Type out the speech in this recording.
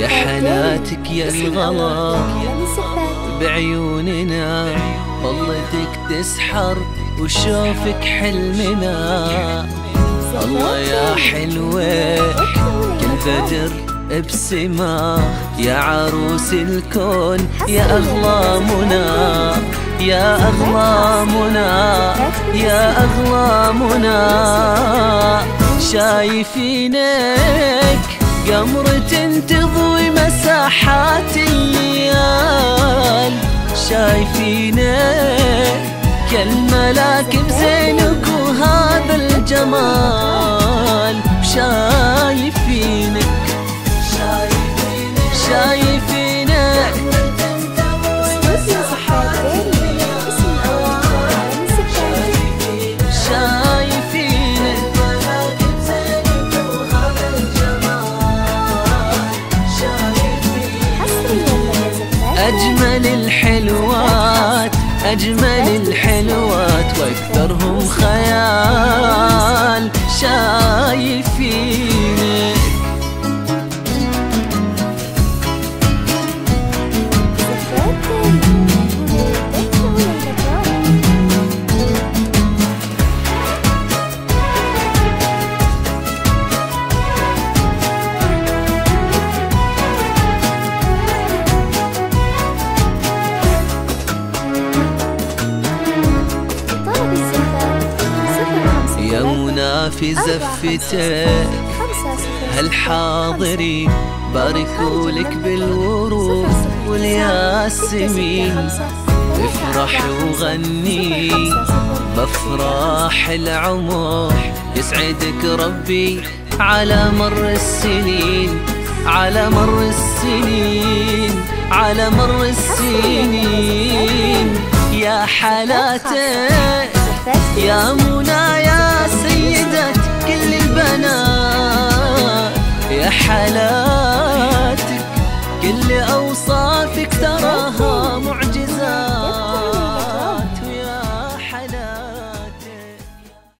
يا حناتك يا الغلا بعيوننا ظلتك تسحر وشوفك حلمنا. الله يا حلوة كل فجر ابسمة، يا عروس الكون يا أغلامنا يا أغلامنا يا أغلامنا. شايفينك قمر تنتظوي مساحات الليال، شايفينك كالملاك بزينك وهذا الجمال. شايفينك أجمل الحلوات أجمل الحلوات وأكثرهم خيال. شايفينك في زفتك هالحاضري، باركولك بالورود والياسمين. افرح وغني بافراح العمر، يسعدك ربي على مر السنين على مر السنين على مر السنين. يا حلاتك يا منى يا سيدة كل البنات، يا حلا